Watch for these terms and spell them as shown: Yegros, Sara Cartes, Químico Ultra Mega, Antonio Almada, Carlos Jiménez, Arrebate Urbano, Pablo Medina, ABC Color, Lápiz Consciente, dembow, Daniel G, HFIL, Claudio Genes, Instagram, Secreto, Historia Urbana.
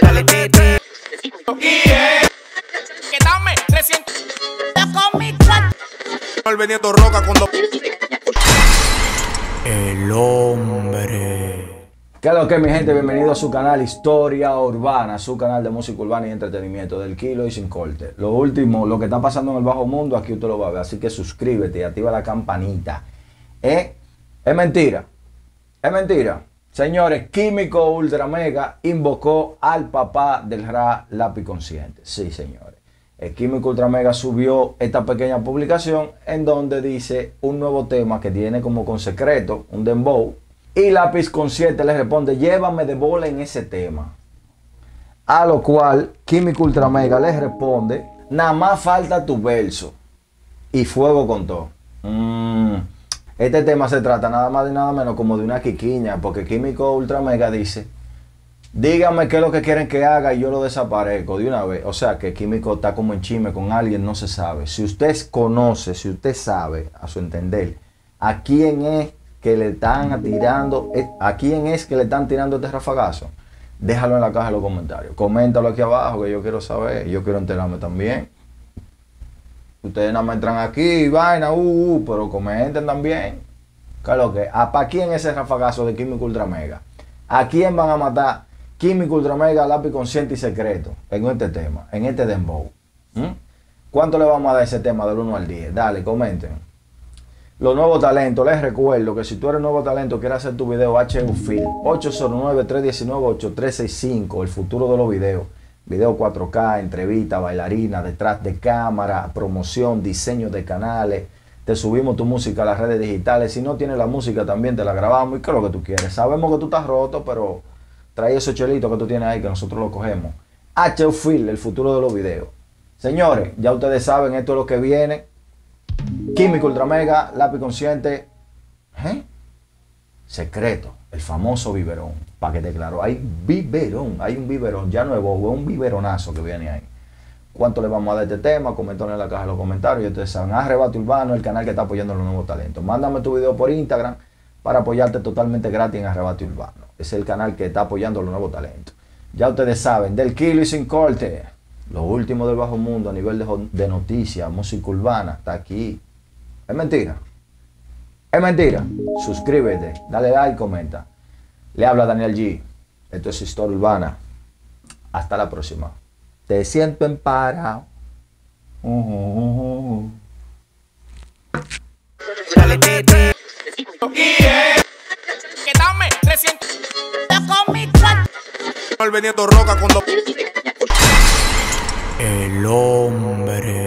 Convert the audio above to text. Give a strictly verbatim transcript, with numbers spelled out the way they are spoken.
Dale, tete. Que dame trescientos. Con mi cuarto. El Benito Roca cuando. El hombre. ¿Qué es lo que, mi gente? Bienvenido a su canal Historia Urbana, su canal de música urbana y entretenimiento del kilo y sin corte. Lo último, lo que está pasando en el bajo mundo, aquí usted lo va a ver. Así que suscríbete y activa la campanita. ¿Eh? Es mentira. Es mentira. Señores, Químico Ultra Mega invocó al papá del rap Lápiz Consciente. Sí, señores. El Químico Ultra Mega subió esta pequeña publicación en donde dice un nuevo tema que tiene como con Secreto, un dembow. Y Lápiz Consciente le responde, llévame de bola en ese tema. A lo cual Químico Ultra Mega les responde, nada más falta tu verso. Y fuego con todo. Mm. Este tema se trata nada más y nada menos como de una quiquiña, porque Químico Ultra Mega dice, díganme qué es lo que quieren que haga y yo lo desaparezco de una vez. O sea que Químico está como en chisme con alguien, no se sabe. Si usted conoce, si usted sabe, a su entender, a quién es que le están tirando, a quién es que le están tirando este rafagazo, déjalo en la caja de los comentarios. Coméntalo aquí abajo que yo quiero saber, yo quiero enterarme también. Ustedes nada más entran aquí, vaina, uh, uh, pero comenten también. Claro que, ¿para quién es ese rafagazo de Químico Ultra Mega? ¿A quién van a matar Químico Ultra Mega, Lápiz Consciente y Secreto en este tema, en este dembow? ¿Mm? ¿Cuánto le vamos a dar ese tema del uno al diez? Dale, comenten. Los nuevos talentos, les recuerdo que si tú eres nuevo talento, quieres hacer tu video H F I L, ocho cero nueve, tres uno nueve, ocho tres seis cinco, el futuro de los videos. Video cuatro K, entrevista, bailarina, detrás de cámara, promoción, diseño de canales. Te subimos tu música a las redes digitales. Si no tienes la música, también te la grabamos. Y que es lo que tú quieres. Sabemos que tú estás roto, pero trae esos chelitos que tú tienes ahí que nosotros lo cogemos. H F I L, el futuro de los videos. Señores, ya ustedes saben, esto es lo que viene. Químico Ultra Mega, Lápiz Consciente. ¿Eh? Secreto, el famoso biberón, para que te claro, hay biberón, hay un biberón, ya no es bobo, es un biberonazo que viene ahí. ¿Cuánto le vamos a dar este tema? Coméntalo en la caja de los comentarios, y ustedes saben, Arrebate Urbano, el canal que está apoyando a los nuevos talentos. Mándame tu video por Instagram para apoyarte totalmente gratis en Arrebate Urbano. Es el canal que está apoyando a los nuevos talentos. Ya ustedes saben, del kilo y sin corte, lo último del bajo mundo a nivel de, de noticias, música urbana, está aquí. Es mentira. Es mentira. Suscríbete, dale like, comenta. Le habla Daniel G. Esto es Historia Urbana. Hasta la próxima. Te siento en para. Uh, uh, uh. Dale, tete. Que dame trescientos. Con mi cuarto. El Benito Roca cuando. El hombre.